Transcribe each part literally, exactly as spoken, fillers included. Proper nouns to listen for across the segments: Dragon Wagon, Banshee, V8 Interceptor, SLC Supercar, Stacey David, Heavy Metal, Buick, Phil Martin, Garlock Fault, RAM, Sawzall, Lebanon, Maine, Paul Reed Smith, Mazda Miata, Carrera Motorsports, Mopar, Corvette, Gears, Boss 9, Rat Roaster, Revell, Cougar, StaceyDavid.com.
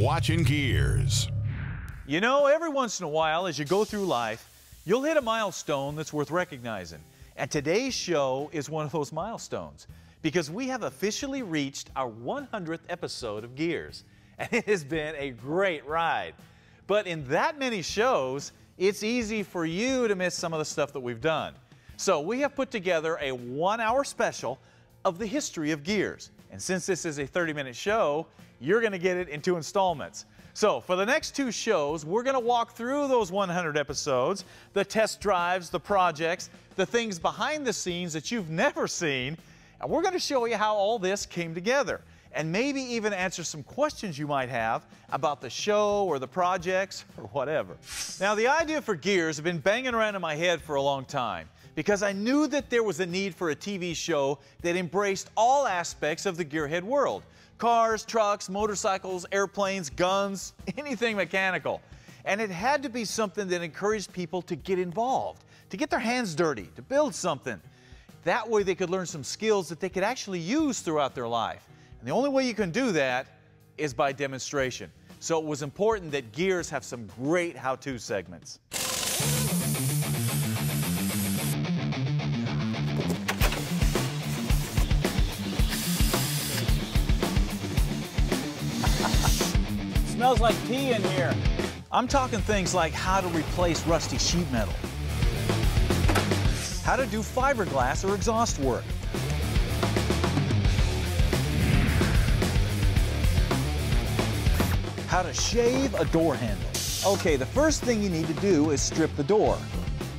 watching Gears. You know, every once in a while, as you go through life, you'll hit a milestone that's worth recognizing. And today's show is one of those milestones, because we have officially reached our one hundredth episode of Gears. And it has been a great ride. But in that many shows, it's easy for you to miss some of the stuff that we've done. So we have put together a one-hour special of the history of Gears. And since this is a thirty-minute show, you're going to get it in two installments. So for the next two shows, we're going to walk through those one hundred episodes, the test drives, the projects, the things behind the scenes that you've never seen, and we're going to show you how all this came together, and maybe even answer some questions you might have about the show or the projects or whatever. Now, the idea for Gears has been banging around in my head for a long time, because I knew that there was a need for a T V show that embraced all aspects of the gearhead world. Cars, trucks, motorcycles, airplanes, guns, anything mechanical. And it had to be something that encouraged people to get involved, to get their hands dirty, to build something. That way they could learn some skills that they could actually use throughout their life. And the only way you can do that is by demonstration. So it was important that Gears have some great how-to segments. Smells like pee in here. I'm talking things like how to replace rusty sheet metal, how to do fiberglass or exhaust work, how to shave a door handle. Okay, the first thing you need to do is strip the door,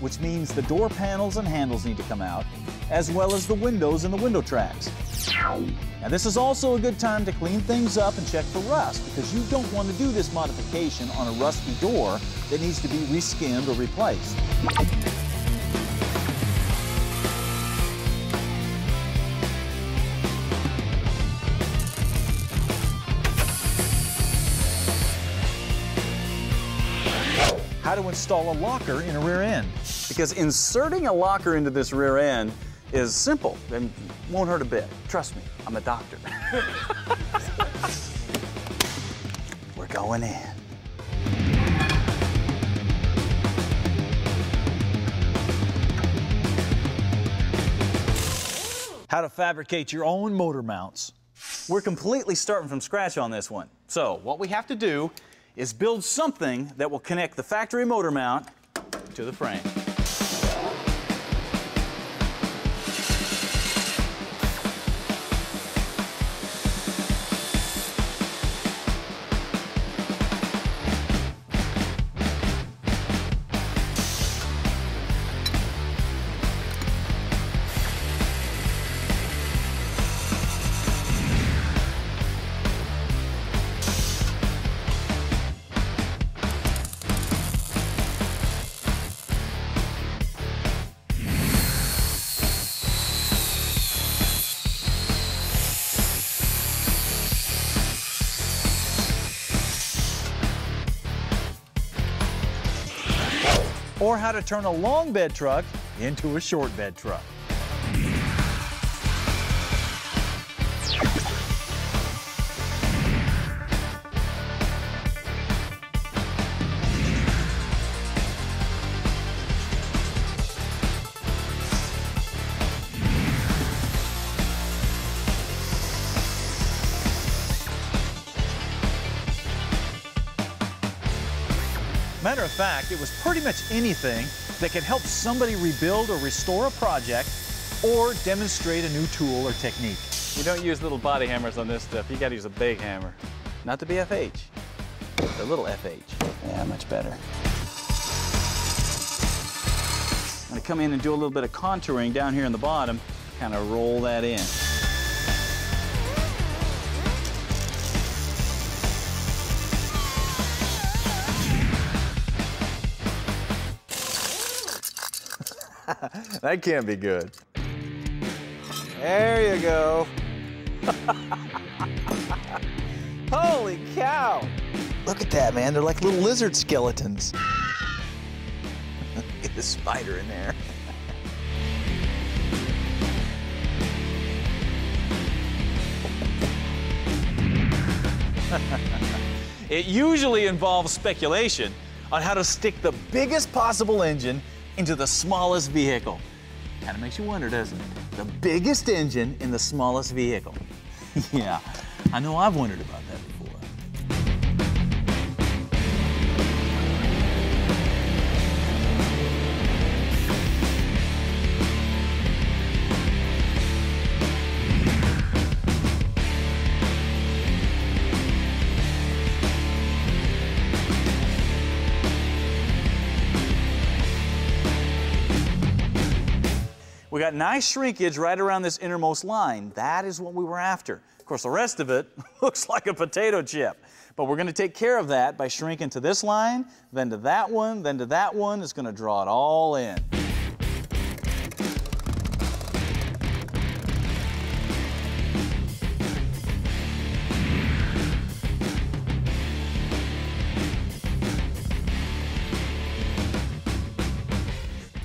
which means the door panels and handles need to come out, as well as the windows and the window tracks. Now, this is also a good time to clean things up and check for rust, because you don't want to do this modification on a rusty door that needs to be re-skinned or replaced. How to install a locker in a rear end. Because inserting a locker into this rear end is simple and won't hurt a bit. Trust me, I'm a doctor. We're going in. How to fabricate your own motor mounts. We're completely starting from scratch on this one. So what we have to do is build something that will connect the factory motor mount to the frame. Or how to turn a long bed truck into a short bed truck. Matter of fact, it was pretty much anything that could help somebody rebuild or restore a project or demonstrate a new tool or technique. You don't use little body hammers on this stuff. You gotta use a big hammer. Not the B F H, the little F H. Yeah, much better. I'm gonna come in and do a little bit of contouring down here in the bottom, kind of roll that in. That can't be good. There you go. Holy cow. Look at that, man. They're like little lizard skeletons. Get the spider in there. It usually involves speculation on how to stick the biggest possible engine into the smallest vehicle. Kind of makes you wonder, doesn't it? The biggest engine in the smallest vehicle. Yeah, I know I've wondered about that before. We got nice shrinkage right around this innermost line. That is what we were after. Of course, the rest of it looks like a potato chip. But we're going to take care of that by shrinking to this line, then to that one, then to that one. It's going to draw it all in.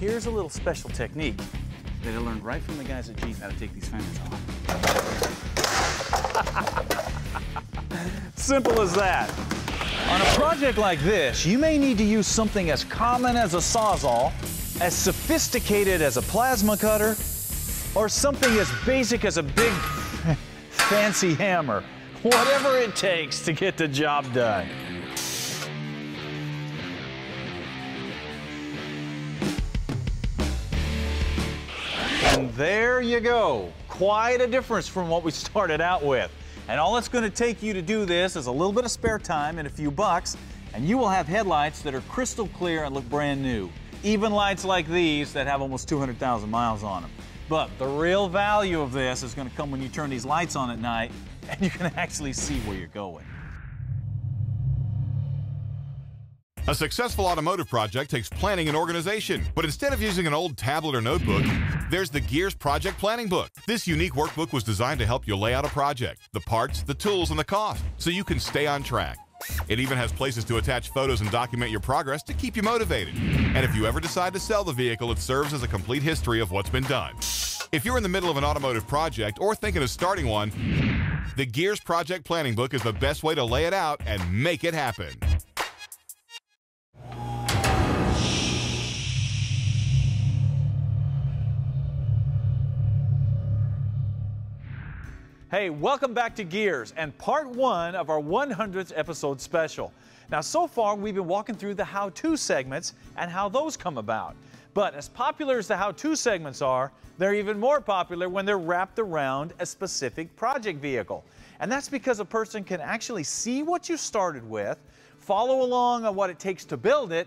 Here's a little special technique that I learned right from the guys at Jeep how to take these fenders off. Simple as that. On a project like this, you may need to use something as common as a Sawzall, as sophisticated as a plasma cutter, or something as basic as a big fancy hammer. Whatever it takes to get the job done. And there you go. Quite a difference from what we started out with. And all it's going to take you to do this is a little bit of spare time and a few bucks, and you will have headlights that are crystal clear and look brand new. Even lights like these that have almost two hundred thousand miles on them. But the real value of this is going to come when you turn these lights on at night and you can actually see where you're going. A successful automotive project takes planning and organization, but instead of using an old tablet or notebook, there's the Gears Project Planning Book. This unique workbook was designed to help you lay out a project, the parts, the tools, and the cost, so you can stay on track. It even has places to attach photos and document your progress to keep you motivated. And if you ever decide to sell the vehicle, it serves as a complete history of what's been done. If you're in the middle of an automotive project or thinking of starting one, the Gears Project Planning Book is the best way to lay it out and make it happen. Hey, welcome back to Gears and part one of our one hundredth episode special. Now, so far we've been walking through the how-to segments and how those come about. But as popular as the how-to segments are, they're even more popular when they're wrapped around a specific project vehicle. And that's because a person can actually see what you started with, follow along on what it takes to build it,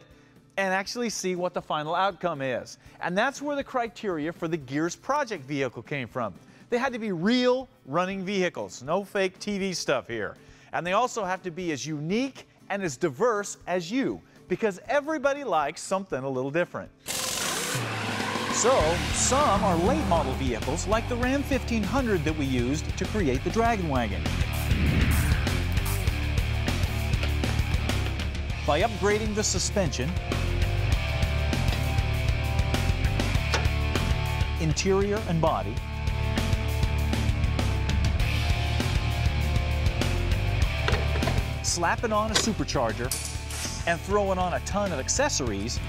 and actually see what the final outcome is. And that's where the criteria for the Gears project vehicle came from. They had to be real running vehicles, no fake T V stuff here. And they also have to be as unique and as diverse as you, because everybody likes something a little different. So, some are late model vehicles like the Ram fifteen hundred that we used to create the Dragon Wagon. By upgrading the suspension, interior and body, slapping on a supercharger and throwing on a ton of accessories,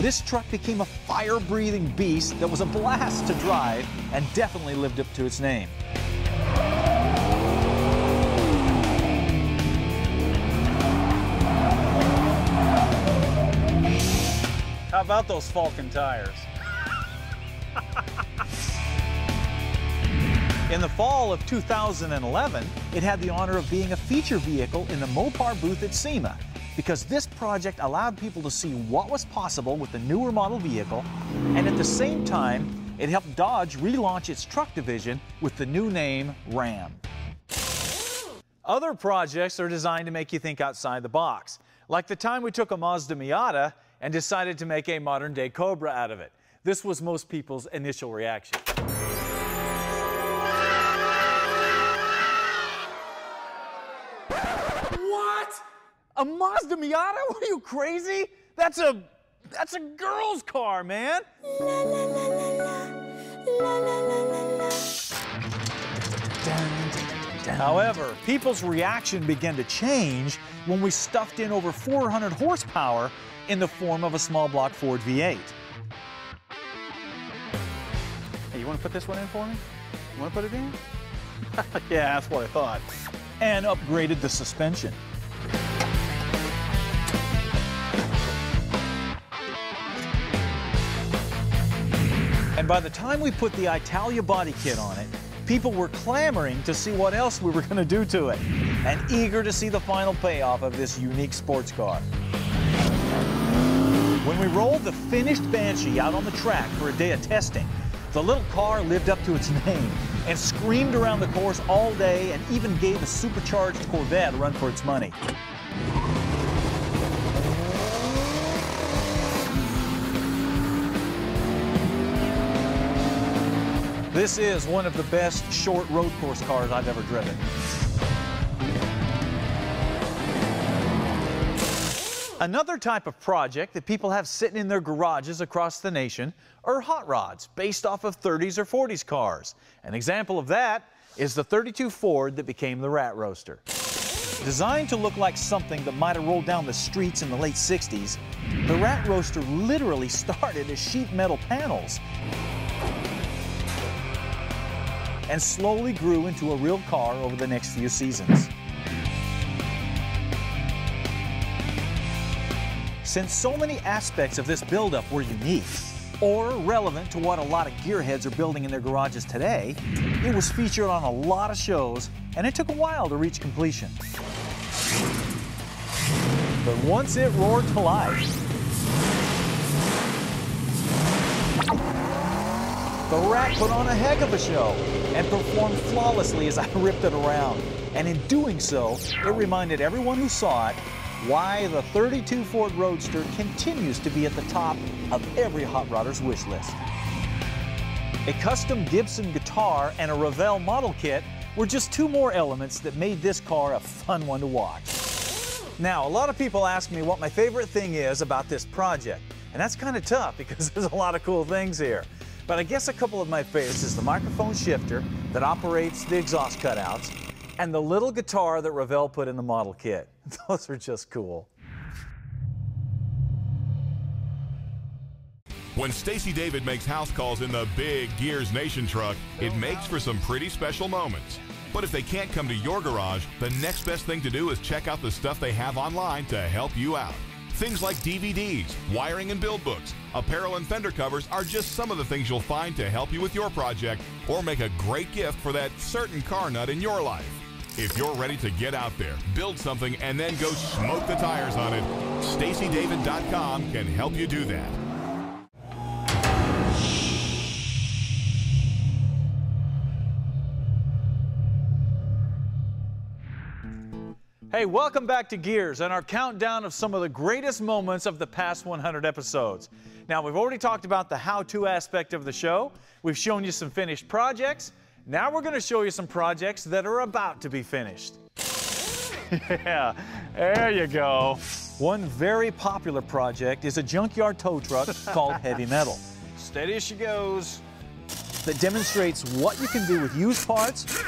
this truck became a fire-breathing beast that was a blast to drive and definitely lived up to its name. How about those Falcon tires? In the fall of two thousand eleven, it had the honor of being a feature vehicle in the Mopar booth at SEMA, because this project allowed people to see what was possible with the newer model vehicle, and at the same time, it helped Dodge relaunch its truck division with the new name RAM. Other projects are designed to make you think outside the box, like the time we took a Mazda Miata and decided to make a modern-day Cobra out of it. This was most people's initial reaction. A Mazda Miata? What are you, crazy? That's a, that's a girl's car, man. La, la, la, la, la. La, la, la, la, la. Dun, dun, dun. However, people's reaction began to change when we stuffed in over four hundred horsepower in the form of a small block Ford V eight. Hey, you want to put this one in for me? You want to put it in? Yeah, that's what I thought. And upgraded the suspension. And by the time we put the Italia body kit on it, people were clamoring to see what else we were going to do to it, and eager to see the final payoff of this unique sports car. When we rolled the finished Banshee out on the track for a day of testing, the little car lived up to its name and screamed around the course all day, and even gave a supercharged Corvette a run for its money. This is one of the best short road course cars I've ever driven. Another type of project that people have sitting in their garages across the nation are hot rods based off of thirties or forties cars. An example of that is the thirty-two Ford that became the Rat Roaster. Designed to look like something that might have rolled down the streets in the late sixties, the Rat Roaster literally started as sheet metal panels and slowly grew into a real car over the next few seasons. Since so many aspects of this buildup were unique or relevant to what a lot of gearheads are building in their garages today, it was featured on a lot of shows, and it took a while to reach completion. But once it roared to life, the Rat put on a heck of a show and performed flawlessly as I ripped it around. And in doing so, it reminded everyone who saw it why the thirty-two Ford Roadster continues to be at the top of every hot rodder's wish list. A custom Gibson guitar and a Revell model kit were just two more elements that made this car a fun one to watch. Now, a lot of people ask me what my favorite thing is about this project, and that's kind of tough because there's a lot of cool things here. But I guess a couple of my favorites is the microphone shifter that operates the exhaust cutouts and the little guitar that Revell put in the model kit. Those are just cool. When Stacey David makes house calls in the big Gears Nation truck, it makes for some pretty special moments. But if they can't come to your garage, the next best thing to do is check out the stuff they have online to help you out. Things like D V Ds, wiring and build books, apparel and fender covers are just some of the things you'll find to help you with your project or make a great gift for that certain car nut in your life. If you're ready to get out there, build something, and then go smoke the tires on it, Stacey David dot com can help you do that. Hey, welcome back to Gears and our countdown of some of the greatest moments of the past one hundred episodes. Now, we've already talked about the how-to aspect of the show. We've shown you some finished projects. Now we're going to show you some projects that are about to be finished. Yeah, there you go. One very popular project is a junkyard tow truck called Heavy Metal. Steady as she goes. That demonstrates what you can do with used parts,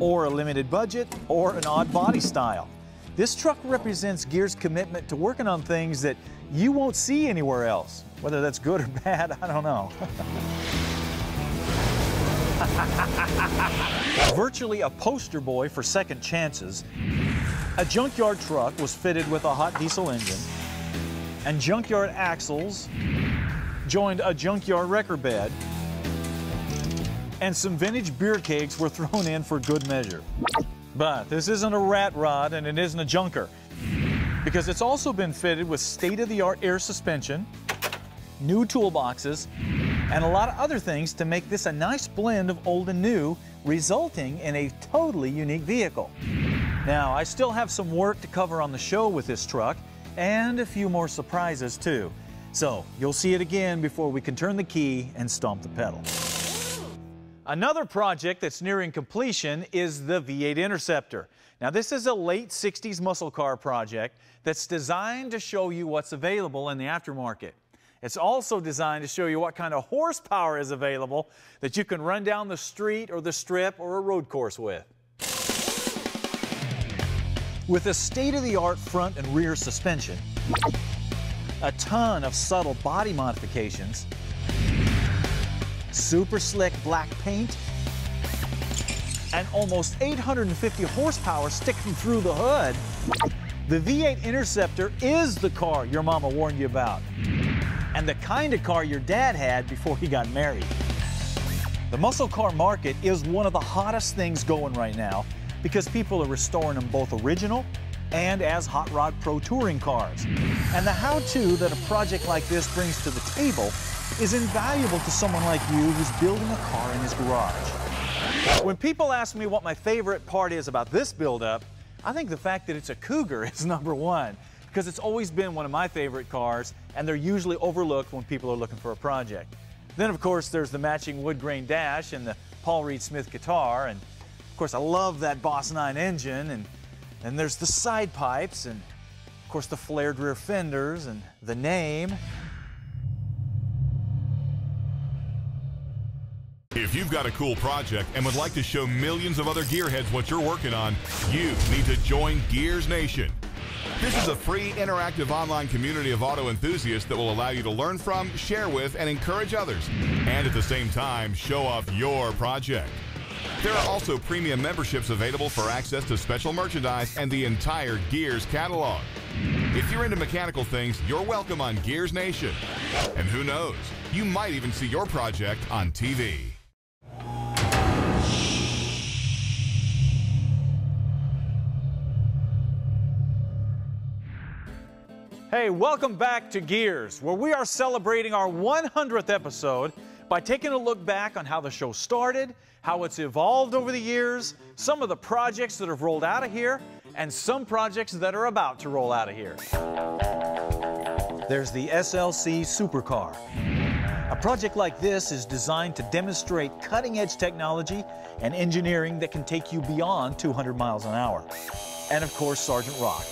or a limited budget, or an odd body style. This truck represents Gears' commitment to working on things that you won't see anywhere else. Whether that's good or bad, I don't know. Virtually a poster boy for second chances, a junkyard truck was fitted with a hot diesel engine, and junkyard axles joined a junkyard wrecker bed, and some vintage beer kegs were thrown in for good measure. But this isn't a rat rod and it isn't a junker, because it's also been fitted with state-of-the-art air suspension, new toolboxes, and a lot of other things to make this a nice blend of old and new, resulting in a totally unique vehicle. Now, I still have some work to cover on the show with this truck, and a few more surprises too. So you'll see it again before we can turn the key and stomp the pedal. Another project that's nearing completion is the V eight Interceptor. Now, this is a late sixties muscle car project that's designed to show you what's available in the aftermarket. It's also designed to show you what kind of horsepower is available that you can run down the street or the strip or a road course with. With a state-of-the-art front and rear suspension, a ton of subtle body modifications, super slick black paint, and almost eight hundred fifty horsepower sticking through the hood, the V eight Interceptor is the car your mama warned you about, and the kind of car your dad had before he got married. The muscle car market is one of the hottest things going right now because people are restoring them both original and as Hot Rod Pro Touring cars. And the how-to that a project like this brings to the table is invaluable to someone like you who's building a car in his garage. When people ask me what my favorite part is about this build-up, I think the fact that it's a Cougar is number one, because it's always been one of my favorite cars, and they're usually overlooked when people are looking for a project. Then, of course, there's the matching wood grain dash and the Paul Reed Smith guitar, and, of course, I love that Boss nine engine, and then there's the side pipes, and, of course, the flared rear fenders, and the name. If you've got a cool project and would like to show millions of other gearheads what you're working on, you need to join Gears Nation. This is a free, interactive online community of auto enthusiasts that will allow you to learn from, share with, and encourage others, and at the same time, show off your project. There are also premium memberships available for access to special merchandise and the entire Gears catalog. If you're into mechanical things, you're welcome on Gears Nation. And who knows, you might even see your project on T V. Hey, welcome back to Gears, where we are celebrating our one hundredth episode by taking a look back on how the show started, how it's evolved over the years, some of the projects that have rolled out of here, and some projects that are about to roll out of here. There's the S L C Supercar. A project like this is designed to demonstrate cutting-edge technology and engineering that can take you beyond two hundred miles an hour. And of course, Sergeant Rock,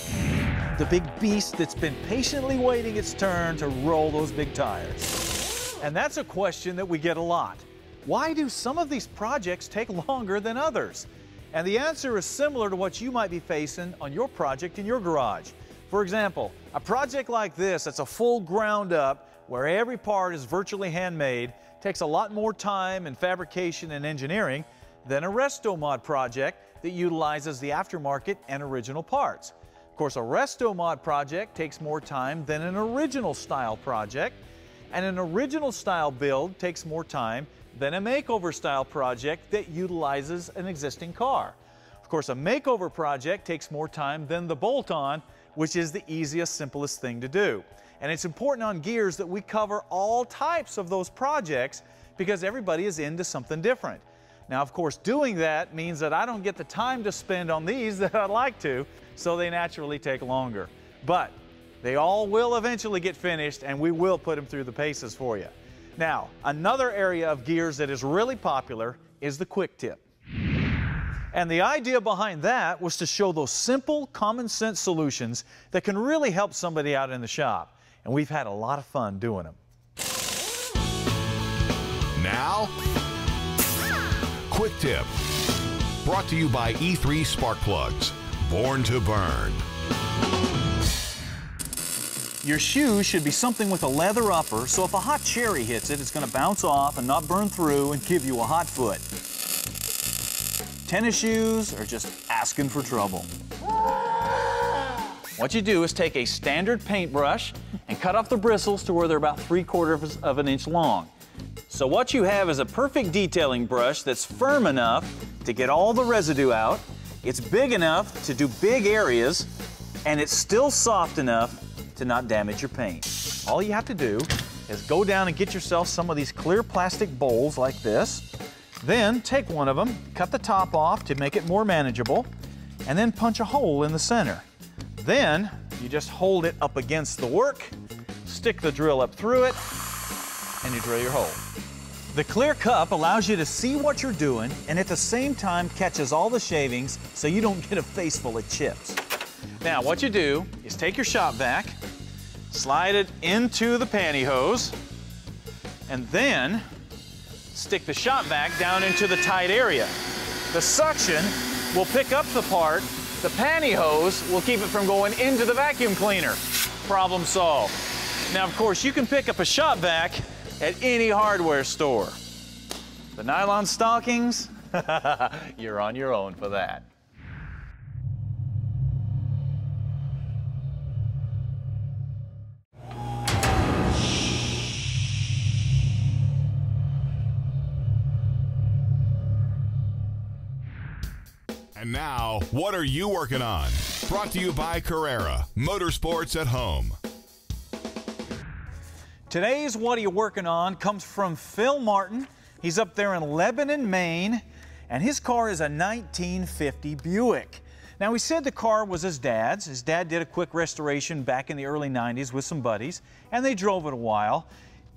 the big beast that's been patiently waiting its turn to roll those big tires. And that's a question that we get a lot. Why do some of these projects take longer than others? And the answer is similar to what you might be facing on your project in your garage. For example, a project like this that's a full ground up, where every part is virtually handmade, takes a lot more time in fabrication and engineering than a resto mod project that utilizes the aftermarket and original parts. Of course, a resto mod project takes more time than an original style project, and an original style build takes more time than a makeover style project that utilizes an existing car. Of course, a makeover project takes more time than the bolt-on, which is the easiest, simplest thing to do. And it's important on Gears that we cover all types of those projects because everybody is into something different. Now, of course, doing that means that I don't get the time to spend on these that I'd like to, so they naturally take longer. But they all will eventually get finished, and we will put them through the paces for you. Now, another area of Gears that is really popular is the quick tip. And the idea behind that was to show those simple, common sense solutions that can really help somebody out in the shop. And we've had a lot of fun doing them. Now, Quick Tip, brought to you by E three Spark Plugs, born to burn. Your shoe should be something with a leather upper, so if a hot cherry hits it, it's going to bounce off and not burn through and give you a hot foot. Tennis shoes are just asking for trouble. What you do is take a standard paintbrush and cut off the bristles to where they're about three quarters of an inch long. So what you have is a perfect detailing brush that's firm enough to get all the residue out, it's big enough to do big areas, and it's still soft enough to not damage your paint. All you have to do is go down and get yourself some of these clear plastic bowls like this, then take one of them, cut the top off to make it more manageable, and then punch a hole in the center. Then you just hold it up against the work, stick the drill up through it, and you drill your hole. The clear cup allows you to see what you're doing and at the same time catches all the shavings so you don't get a face full of chips. Now what you do is take your shop vac, slide it into the pantyhose, and then stick the shop vac down into the tight area. The suction will pick up the part, the pantyhose will keep it from going into the vacuum cleaner. Problem solved. Now of course you can pick up a shop vac at any hardware store. The nylon stockings, you're on your own for that. And now, what are you working on? Brought to you by Carrera Motorsports at Home. Today's What Are You Working On comes from Phil Martin. He's up there in Lebanon, Maine, and his car is a nineteen fifty Buick. Now, he said the car was his dad's. His dad did a quick restoration back in the early nineties with some buddies, and they drove it a while,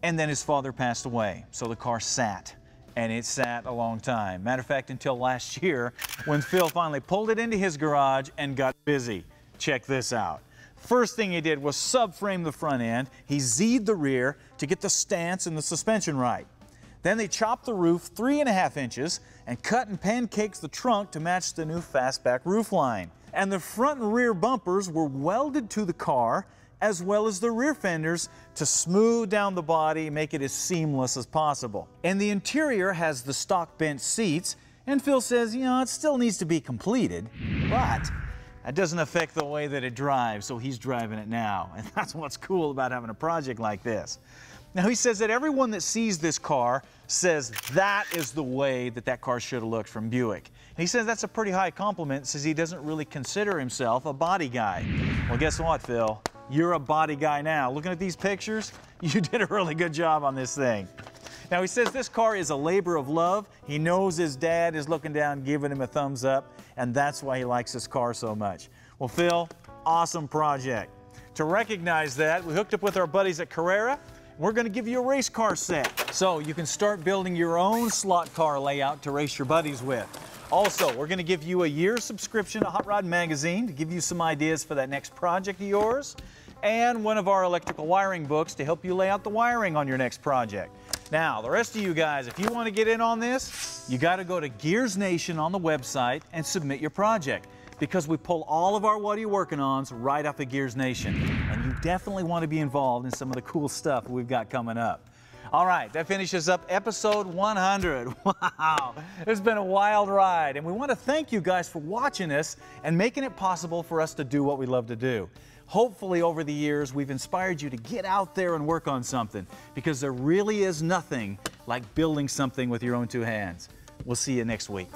and then his father passed away, so the car sat, and it sat a long time. Matter of fact, until last year, when Phil finally pulled it into his garage and got busy. Check this out. First thing he did was subframe the front end. He Z'd the rear to get the stance and the suspension right. Then they chopped the roof three and a half inches and cut and pancaked the trunk to match the new fastback roofline. And the front and rear bumpers were welded to the car as well as the rear fenders to smooth down the body and make it as seamless as possible. And the interior has the stock bench seats, and Phil says, you know, it still needs to be completed, but that doesn't affect the way that it drives, so he's driving it now. And that's what's cool about having a project like this. Now, he says that everyone that sees this car says that is the way that that car should have looked from Buick. And he says that's a pretty high compliment, since he doesn't really consider himself a body guy. Well, guess what, Phil? You're a body guy now. Looking at these pictures, you did a really good job on this thing. Now, he says this car is a labor of love. He knows his dad is looking down, giving him a thumbs up, and that's why he likes this car so much. Well, Phil, awesome project. To recognize that, we hooked up with our buddies at Carrera. We're going to give you a race car set, so you can start building your own slot car layout to race your buddies with. Also, we're going to give you a year subscription to Hot Rod Magazine to give you some ideas for that next project of yours, and one of our electrical wiring books to help you lay out the wiring on your next project. Now, the rest of you guys, if you want to get in on this, you got to go to Gears Nation on the website and submit your project, because we pull all of our What Are You Working Ons right off of Gears Nation. And you definitely want to be involved in some of the cool stuff we've got coming up. All right, that finishes up episode one hundred. Wow, it's been a wild ride. And we want to thank you guys for watching us and making it possible for us to do what we love to do. Hopefully, over the years, we've inspired you to get out there and work on something, because there really is nothing like building something with your own two hands. We'll see you next week.